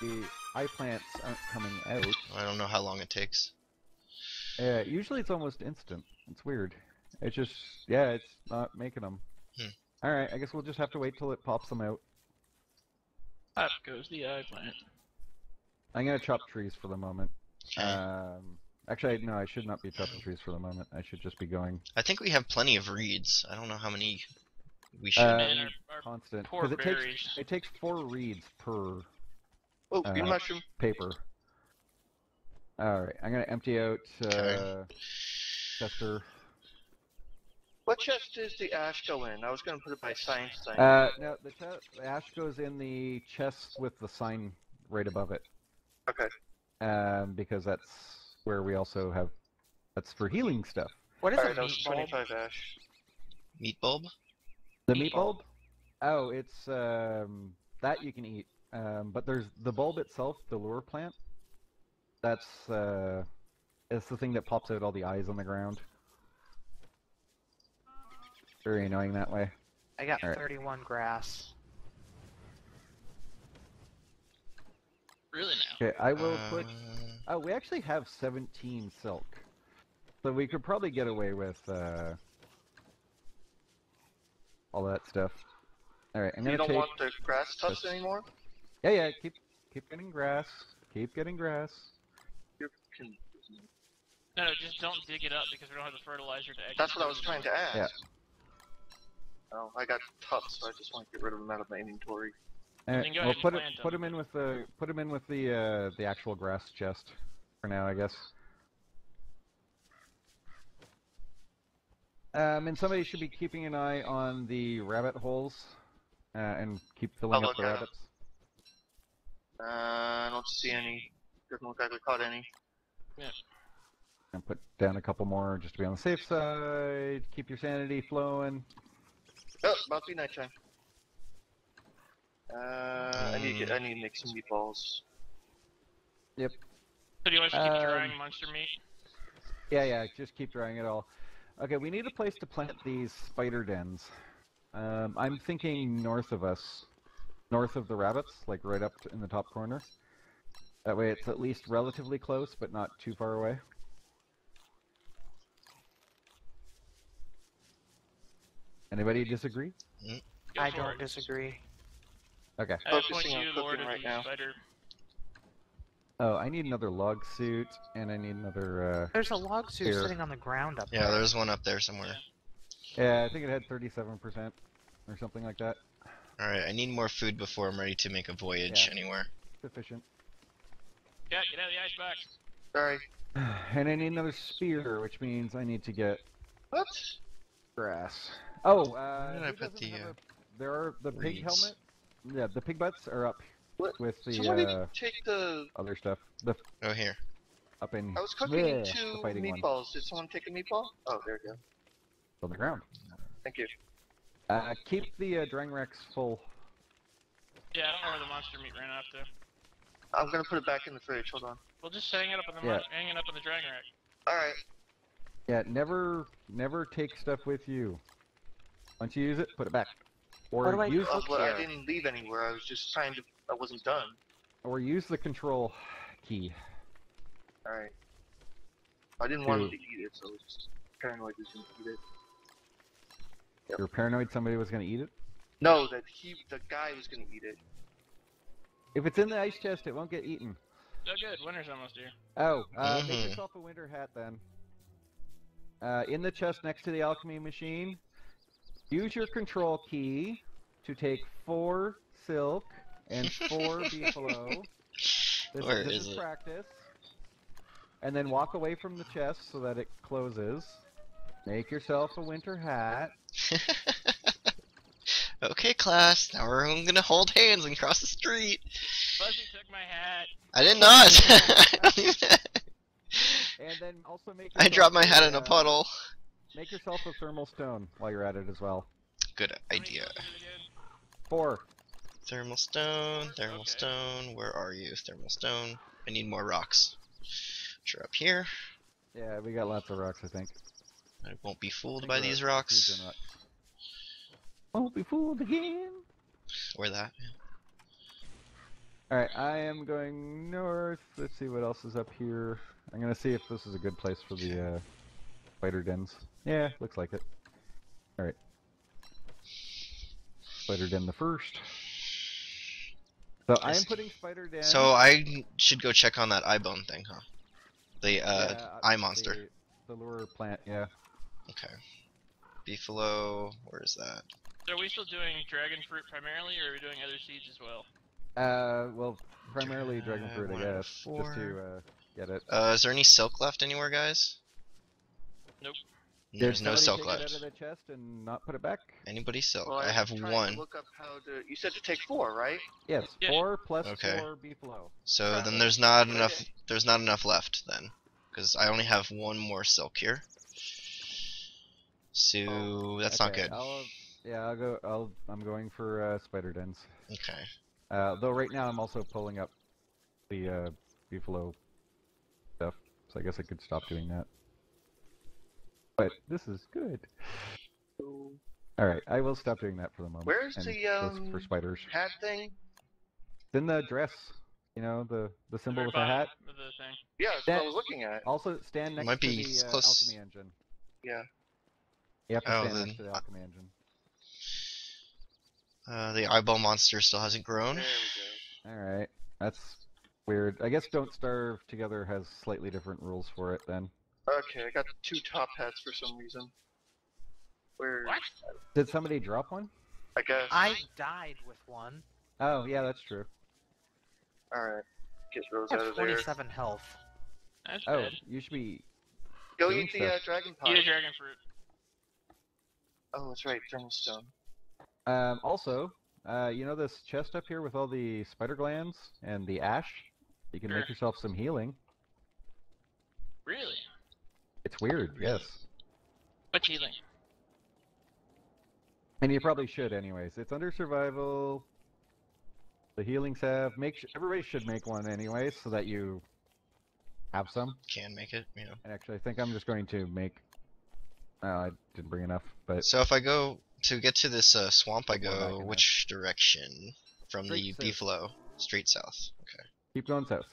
the eye plants aren't coming out. I don't know how long it takes. Usually it's almost instant. It's weird. It's just, yeah, it's not making them. Hmm. Alright, I guess we'll just have to wait till it pops them out. Up goes the eye plant. I'm gonna chop trees for the moment. Actually, no, I should not be chopping trees for the moment. I should just be going. I think we have plenty of reeds. I don't know how many we should. Our constant. Because it takes 4 reeds per paper. Alright, I'm going to empty out Chester. What chest does the ash go in? I was going to put it by science thing. No, the ash goes in the chest with the sign right above it. Okay. Because that's where we also have... That's for healing stuff. What is a meat bulb? 25 ash. Meat bulb? The meat bulb? Oh, it's... that you can eat. But there's the bulb itself, the lure plant. That's it's the thing that pops out all the eyes on the ground. Very annoying that way. I got 31 grass. Really now? Okay, I will put... Oh, we actually have 17 silk. So we could probably get away with all that stuff. Alright, I'm gonna take... You don't want the grass tufts anymore? Yeah, yeah, keep getting grass. Keep getting grass. No, just don't dig it up because we don't have the fertilizer to... That's what I was trying to ask. Yeah. Oh, I got tufts, so I just want to get rid of them out of my inventory. We'll put them in with the actual grass chest for now, I guess. And somebody should be keeping an eye on the rabbit holes and keep filling up the rabbits. I don't see any. Doesn't look like we caught any. Yeah. And put down a couple more just to be on the safe side. Keep your sanity flowing. Oh, about to be nighttime. I need to make some meatballs. Yep. So do you want to keep drying monster meat? Yeah, yeah. Just keep drying it all. Okay, we need a place to plant these spider dens. I'm thinking north of us. North of the rabbits, like right up in the top corner. That way it's at least relatively close, but not too far away. Anybody disagree? Mm. I don't disagree. Okay. I point you, Lord, right now. Spider. Oh, I need another log suit, and I need another... There's a log suit sitting on the ground up there. Yeah, there's one up there somewhere. Yeah, I think it had 37% or something like that. Alright, I need more food before I'm ready to make a voyage anywhere. Sufficient. Yeah, get out of the ice box. Sorry. And I need another spear, which means I need to get... What? Grass. Oh, where did I put the... There are the pig helmet. Yeah, the pig butts are up with the, so did you take the other stuff. Oh, here. Up in... I was cooking 2 meatballs. Did someone take a meatball? Oh, there we go. It's on the ground. Thank you. Keep the drying racks full. Yeah, I don't know where the monster meat ran off to. I'm gonna put it back in the fridge, hold on. We'll just hang it up in the hang it up in the drying rack. Alright. Yeah, never take stuff with you. Once you use it, put it back. Or use the I didn't leave anywhere, I was just trying to... I wasn't done. Or use the control key. Alright. I didn't want him to eat it, so I was just paranoid he was gonna eat it. Yep. You were paranoid somebody was going to eat it? No, that the guy was going to eat it. If it's in the ice chest, it won't get eaten. Oh good, winter's almost here. Oh, make yourself a winter hat then. In the chest next to the alchemy machine, use your control key to take 4 silk and 4 beefalo. This is practice. And then walk away from the chest so that it closes. Make yourself a winter hat. Okay, class. Now we're gonna hold hands and cross the street. Fuzzy took my hat. I did not. And then also make. I dropped my hat in a puddle. Make yourself a thermal stone while you're at it as well. Good idea. 4. Thermal stone. Thermal stone. Where are you, thermal stone? I need more rocks. Which are up here. Yeah, we got lots of rocks, I think. I won't be fooled by these rocks. Won't be fooled again. Or that. Alright, I am going north. Let's see what else is up here. I'm gonna see if this is a good place for the spider dens. Yeah, looks like it. Alright. Spider den the first. So I am putting spider den. So I should go check on that eye bone thing, huh? The eye monster. The lure plant, yeah. Okay. Beefalo, where is that? So are we still doing dragon fruit primarily, or are we doing other seeds as well? Well, primarily dragon fruit, I guess, just to get it. Is there any silk left anywhere, guys? Nope. There's no silk left. Out of the chest and not put it back. Anybody silk? Well, I have one. Look up how to... You said to take 4, right? Yes, yeah. 4 plus 4 beefalo. So then there's not enough. There's not enough left then, because I only have 1 more silk here. So that's not good. Yeah, I'll go. I'm going for spider dens. Okay. Though right now I'm also pulling up the beefalo stuff, so I guess I could stop doing that. But this is good. Alright, I will stop doing that for the moment. Where's the for spiders. Hat thing? It's in the dress. You know, the symbol with the hat. The thing. Yeah, that's what I was looking at. Also, stand next to the alchemy engine. Yeah. You have to stand next to the alchemy engine. The eyeball monster still hasn't grown. There we go. Alright, that's weird. I guess Don't Starve Together has slightly different rules for it then. Okay, I got 2 top hats for some reason. Where? What? Did somebody drop one? I guess. I died with one. Oh, yeah, that's true. Alright, get Rose out of there. I have 47 health. That's bad. You should be... Go eat the dragon pot. Eat a dragon fruit. Oh, that's right, thermal stone. Also, you know this chest up here with all the spider glands and the ash? You can make yourself some healing. Really? It's weird, yes. What's healing? And you probably should anyways. It's under survival. The healing salve. Everybody should make one anyways, so that you have some. Can make it, you know. And actually, I think I'm just going to make... Oh, I didn't bring enough, but... So if I go... To get to this swamp, I go which direction? From the beefalo. Straight south. Okay. Keep going south.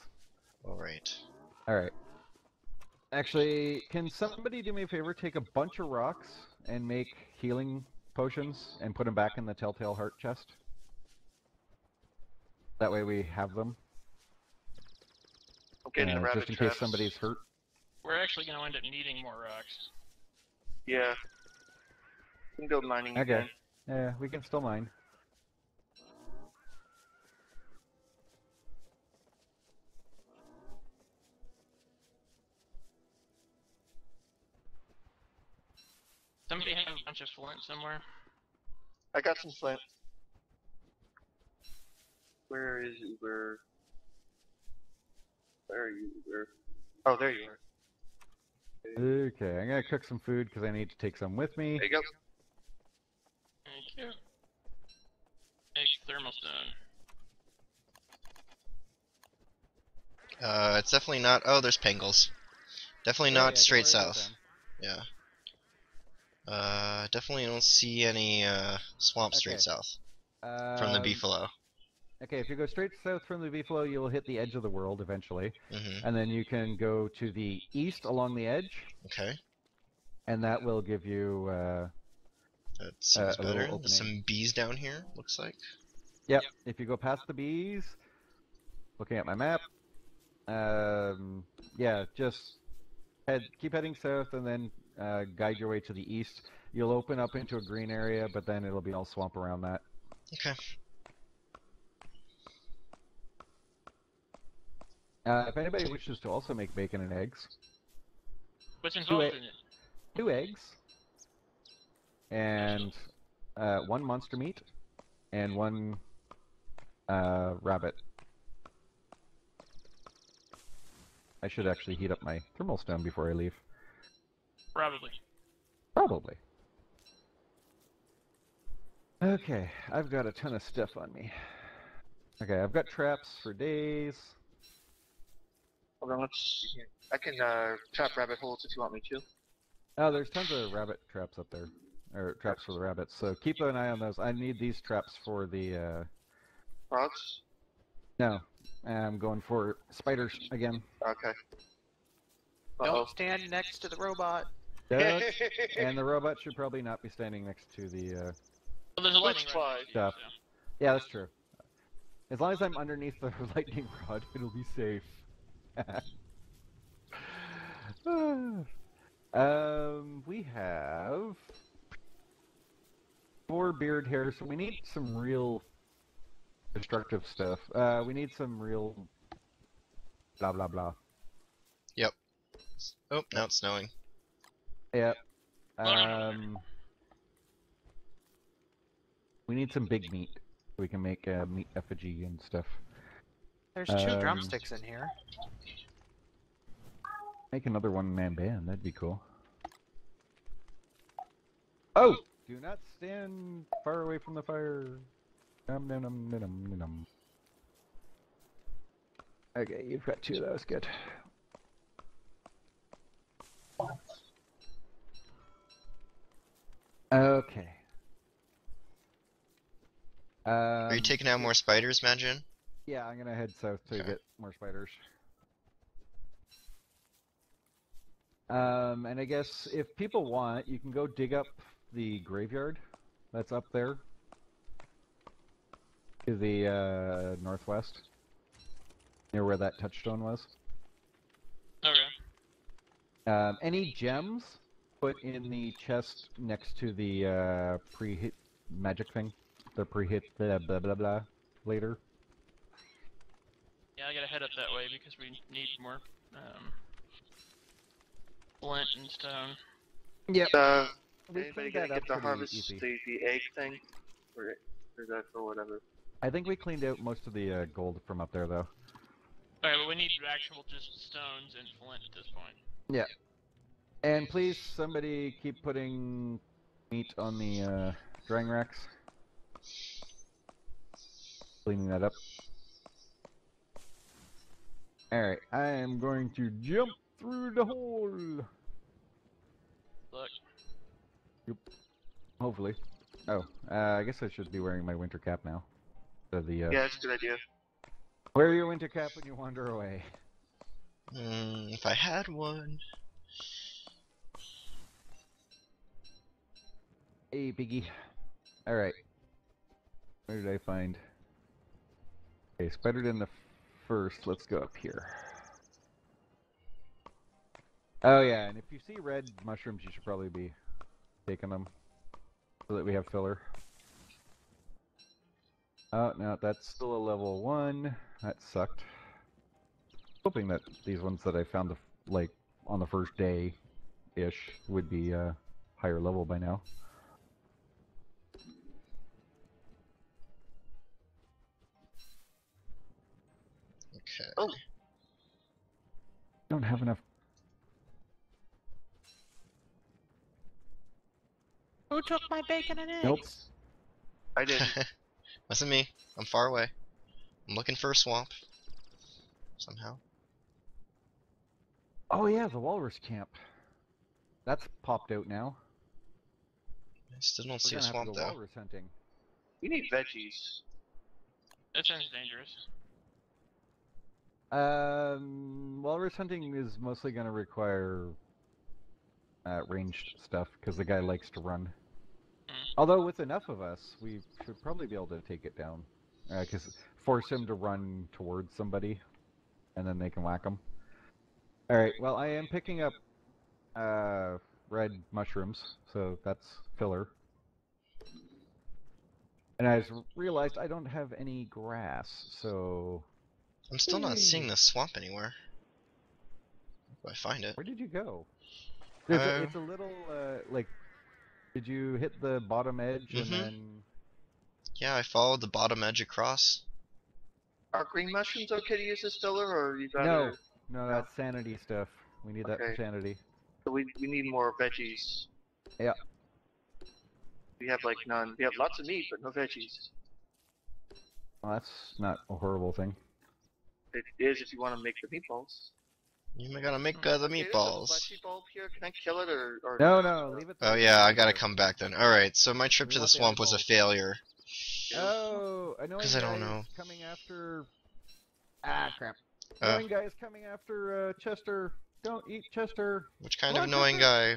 Alright. Alright. Actually, can somebody do me a favor? Take a bunch of rocks and make healing potions and put them back in the telltale heart chest. That way we have them. Okay, just in case somebody's hurt. We're actually going to end up needing more rocks. Yeah. We can go mining again. Yeah, we can still mine. Somebody have a bunch of flint somewhere? I got some flint. Where is Uber? Where are you, Uber? Oh, there you are. Okay, I'm gonna cook some food because I need to take some with me. There you go. Thank you. Make thermal stone. It's definitely not. Oh, there's Pangles. Definitely not straight south. Yeah. Definitely don't see any swamp straight south from the beefalo. Okay, if you go straight south from the beefalo, you'll hit the edge of the world eventually, and then you can go to the east along the edge. Okay. And that will give you. That sounds better. Some bees down here, looks like. Yep. If you go past the bees, looking at my map, yeah, just keep heading south and then guide your way to the east. You'll open up into a green area, but then it'll be all swamp around that. Okay. If anybody wishes to also make bacon and eggs. What's involved in it? 2 eggs. And 1 monster meat and 1 rabbit. I should actually heat up my thermal stone before I leave. Probably. Okay, I've got a ton of stuff on me. Okay, I've got traps for days. Hold on, let's see. I can trap rabbit holes if you want me to. Oh, there's tons of rabbit traps up there. Or traps for the rabbits, so keep an eye on those. I need these traps for the rods. No. I'm going for spiders again. Okay. Don't stand next to the robot. And the robot should probably not be standing next to the well, there's a lightning rod. Stuff. Yeah, that's true. As long as I'm underneath the lightning rod, it'll be safe. We have 4 beard hair, so we need some real destructive stuff. We need some real blah blah blah. Yep. Oh, now it's snowing. Yep. We need some big meat. We can make a meat effigy and stuff. There's 2 drumsticks in here. Make another one-man band. That'd be cool. Oh! Do not stand far away from the fire. Okay, you've got 2 of those. Good. Okay. Are you taking out more spiders, MadDjinn? Yeah, I'm gonna head south to get more spiders. And I guess if people want, you can go dig up the graveyard that's up there to the northwest, near where that touchstone was. Okay. Any gems? Put in the chest next to the pre-hit magic thing. The pre-hit blah blah blah blah later. Yeah, I gotta head up that way because we need more flint and stone. Yep. Anybody gonna get to harvest the egg thing? Or that for whatever. I think we cleaned out most of the gold from up there though. Alright, but we need actual just stones and flint at this point. Yeah. And please, somebody keep putting meat on the drying racks. Cleaning that up. Alright, I am going to jump through the hole. Look. Yep. Hopefully. Oh, I guess I should be wearing my winter cap now. So the, yeah, that's a good idea. Wear your winter cap when you wander away. If I had one. Hey, Biggie. Alright. Where did I find? Okay, spider in the first. Let's go up here. Oh, yeah, and if you see red mushrooms, you should probably be taking them so that we have filler. Oh, no, that's still a level 1. That sucked. Hoping that these ones that I found like on the first day-ish would be higher level by now. Okay. Oh. Don't have enough. Who took my bacon and eggs? Nope. I did. Wasn't me. I'm far away. I'm looking for a swamp. Somehow. Oh yeah, the walrus camp. That's popped out now. I still don't see a swamp though. Walrus hunting. We need veggies. That sounds dangerous. Walrus hunting is mostly going to require ranged stuff, because the guy likes to run. Although, with enough of us, we should probably be able to take it down. Because force him to run towards somebody, and then they can whack him. Alright, well, I am picking up red mushrooms, so that's filler. And I just realized I don't have any grass, so... I'm still not seeing the swamp anywhere. Where do I find it? Where did you go? It's a little, like, did you hit the bottom edge and then... Yeah, I followed the bottom edge across. Are green mushrooms okay to use as filler, or you gotta... No, no, that's sanity stuff. We need that for sanity. So we need more veggies. Yeah. We have, like, none. We have lots of meat, but no veggies. Well, that's not a horrible thing. It is if you want to make the meatballs. You gotta make the meatballs. Is there a fleshy bulb here? Can I kill it or no, no, leave it there. Oh yeah, I gotta come back then. Alright, so my trip to the swamp was a failure. Oh, I know. Because I don't know. Coming after Ah, crap. Annoying guy is coming after Chester. Don't eat Chester. Which kind of annoying guy?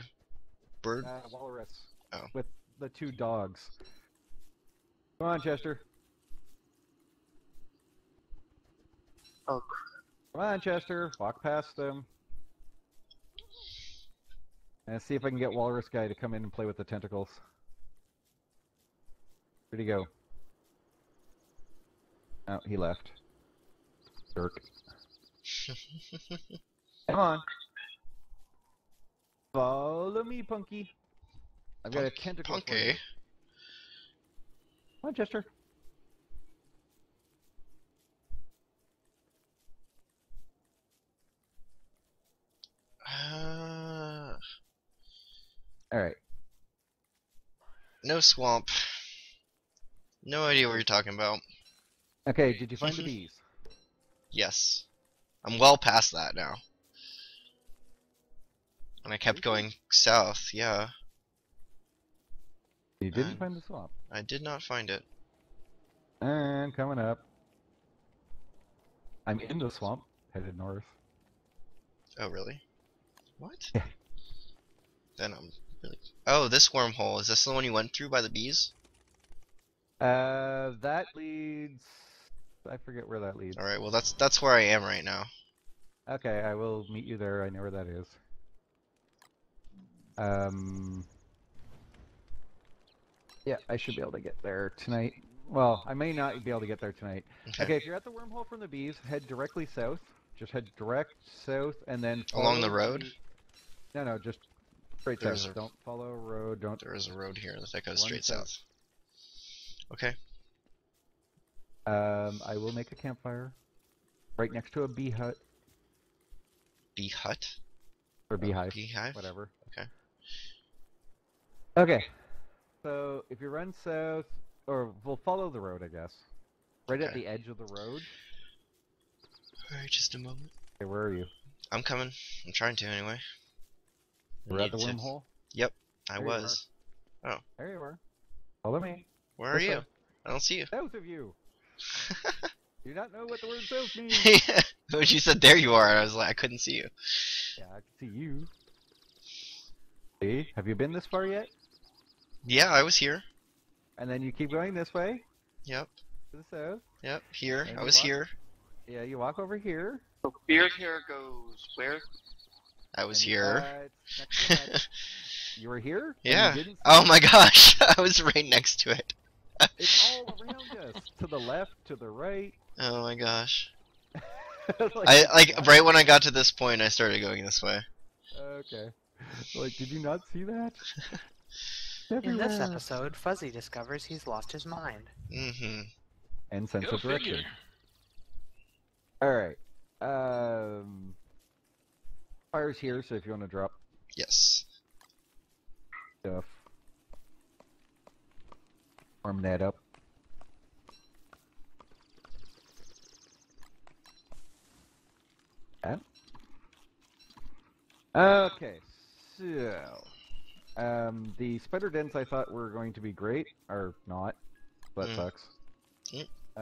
Bird? Walrus. Oh. With the two dogs. Come on, Chester. Oh, crap. Come on, Chester. Walk past him. And see if I can get Walrus Guy to come in and play with the tentacles. Where'd he go? Oh, he left. Dirk. Come on. Follow me, Punky. I've got a tentacle. Punky. Come on, Chester. Alright. No swamp. No idea what you're talking about. Okay, did you find the bees? Yes. I'm well past that now. And I kept going south, yeah. You didn't find the swamp. I did not find it. And coming up. I'm in the swamp, headed north. Oh, really? What? Yeah. Then I'm really... Oh, this wormhole. Is this the one you went through by the bees? That leads... I forget where that leads. Alright, well that's where I am right now. Okay, I will meet you there. I know where that is. Yeah, I should be able to get there tonight. Well, I may not be able to get there tonight. Okay, if you're at the wormhole from the bees, head directly south. Just head direct south and then... Along the road? No, no, just... Straight south. Don't follow a road. Don't. There is a road here that goes straight south. Okay. I will make a campfire right next to a bee hut. Bee hut? Or beehive. Beehive. Whatever. Okay. Okay. So if you run south, or we'll follow the road, I guess. Right at the edge of the road. Alright, just a moment. Okay, where are you? I'm coming. I'm trying to anyway. We're at the wormhole? Yep, I was. Oh. There you are. Follow me. Where are you? I don't see you. South of you. Do you not know what the word south means? Yeah. When you said there you are, I was like, I couldn't see you. Yeah, I can see you. See? Have you been this far yet? Yeah, I was here. And then you keep going this way? Yep. To the south? Yep, here. I was here. Yeah, you walk over here. So beard here goes where? I was here. You were here? Yeah. Oh my gosh, I was right next to it. It's all around us. To the left, to the right. Oh my gosh. Like right when I got to this point, I started going this way. Okay. Like, did you not see that? In this episode, Fuzzy discovers he's lost his mind. Mm-hmm. And sense of direction. All right. Fire's here, so if you want to drop. Yes. Stuff. Warm that up. That. Okay, so. The spider dens I thought were going to be great, are not. That sucks.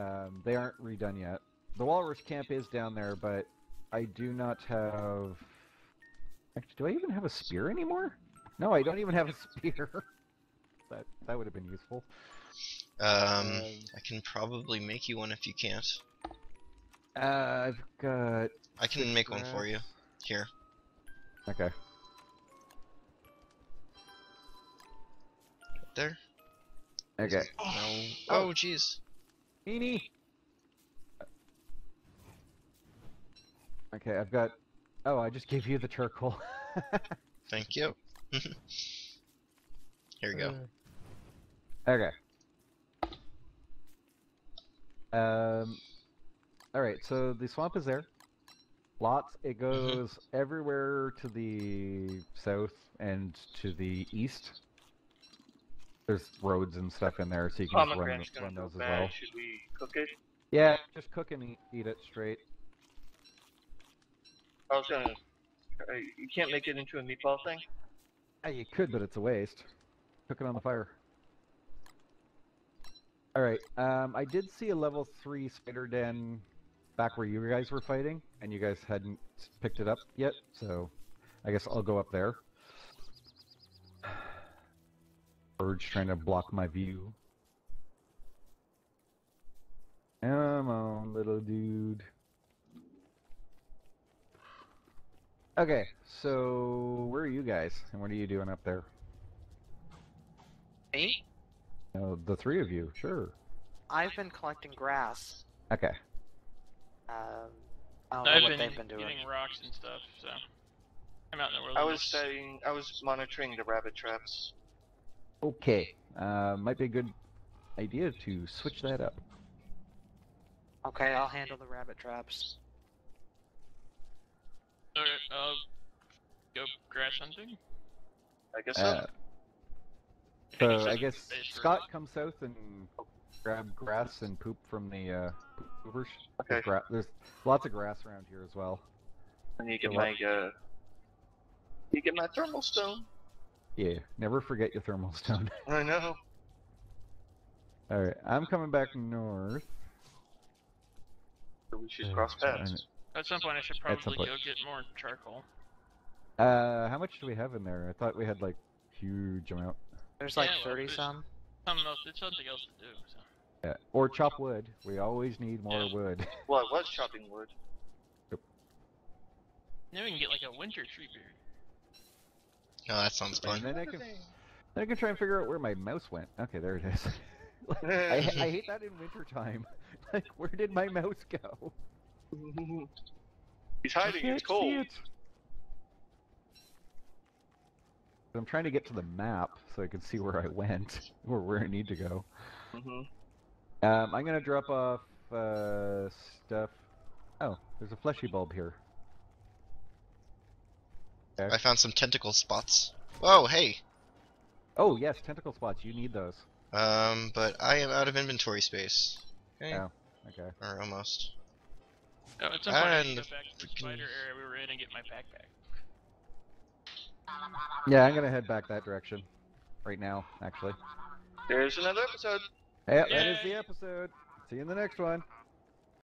Mm. They aren't redone yet. The walrus camp is down there, but I do not have. Do I even have a spear anymore? No, I don't even have a spear. that would have been useful. I can probably make you one if you can't. I've got... I can make one for you. Here. Okay. Right there. Okay. No. Oh, jeez. Beanie! Okay, I've got... Oh, I just gave you the charcoal. Thank you. Here we go. Okay. Alright, so the swamp is there. Lots. It goes everywhere to the south and to the east. There's roads and stuff in there, so you can just run those as well. Should we cook it? Yeah, just cook and eat it straight. I was gonna. You can't make it into a meatball thing? Yeah, you could, but it's a waste. Cook it on the fire. Alright, I did see a level 3 spider den back where you guys were fighting, and you guys hadn't picked it up yet, so I guess I'll go up there. Birds trying to block my view. Come on, little dude. Okay, so where are you guys, and what are you doing up there? Me? No, the three of you, sure. I've been collecting grass. Okay. I don't know what they've been doing. I've been getting rocks and stuff, so I'm out in the wilderness. I was monitoring the rabbit traps. Okay, might be a good idea to switch that up. Okay, I'll handle the rabbit traps. Okay, I'll go grass hunting? I guess so. So I guess Scott comes south and grab grass and poop from the poopers. Okay. There's lots of grass around here as well. And you get my thermal stone. Yeah, never forget your thermal stone. I know. All right, I'm coming back north. So we should cross paths. At some point, I should probably go get more charcoal. How much do we have in there? I thought we had like huge amount. There's like 30 some. There's something else to do. So. Yeah. Or chop wood. We always need more wood. Well, I was chopping wood. Yep. Now we can get like a winter tree beard. Oh, that sounds fun. And then I can try and figure out where my mouse went. Okay, there it is. Like, I hate that in wintertime. Like, where did my mouse go? He's hiding. It's cold. I'm trying to get to the map so I can see where I went, or where I need to go. Mm-hmm. I'm going to drop off stuff. Oh, there's a fleshy bulb here. Okay. I found some tentacle spots. Oh, hey! Oh, yes, tentacle spots. You need those. But I am out of inventory space. Okay. Oh, okay. Or almost. Oh, it's important to go back to the spider area we were in and get my backpack. Yeah, I'm gonna head back that direction. Right now, actually. There's another episode! Yep, that is the episode. See you in the next one.